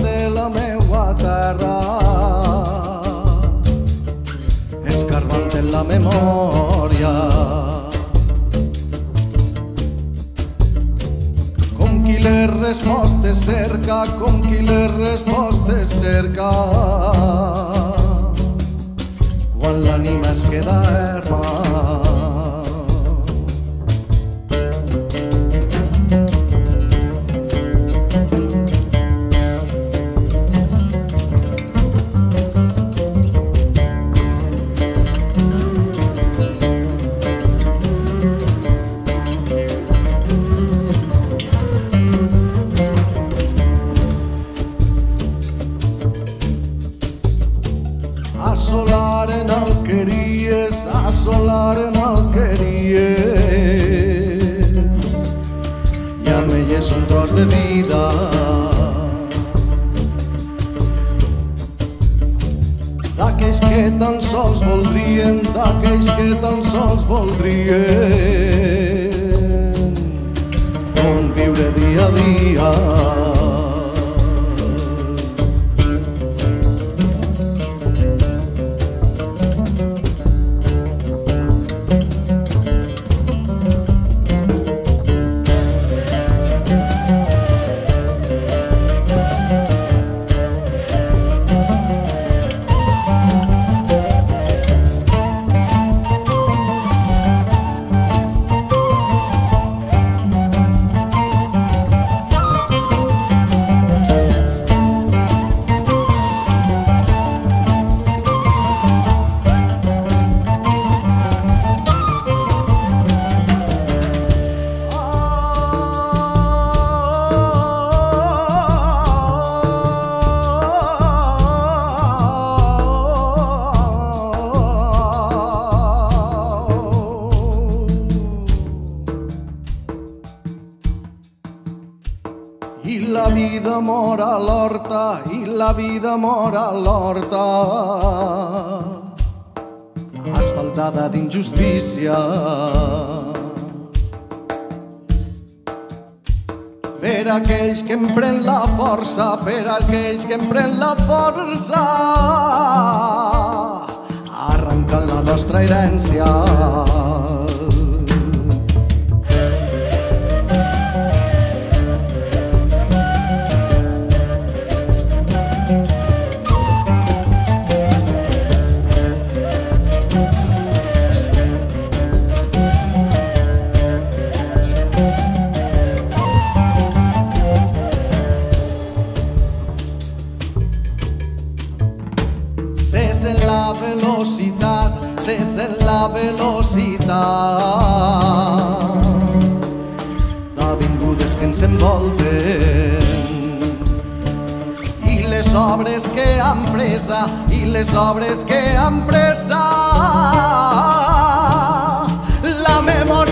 Escarmantella terra, escarmantella memoria. Con chi le risposte cerca, con chi le risposte cerca, quan l'anima es queda erma. Assolaren alqueries, assolaren alqueries, ja me lleves un tros de vida. D'aquells que tan sols voldrien, d'aquells que tan sols voldrien, on viure dia a dia. I la vida mor a l'horta, i la vida mor a l'horta, asfaltada d'injustícia. Per aquells que em pren la força, per aquells que em pren la força, arrenquen la nostra herència. Velocitat, cessa la velocitat d'avingudes que ens envolten, i les obres que han presa, i les obres que han presa la memòria.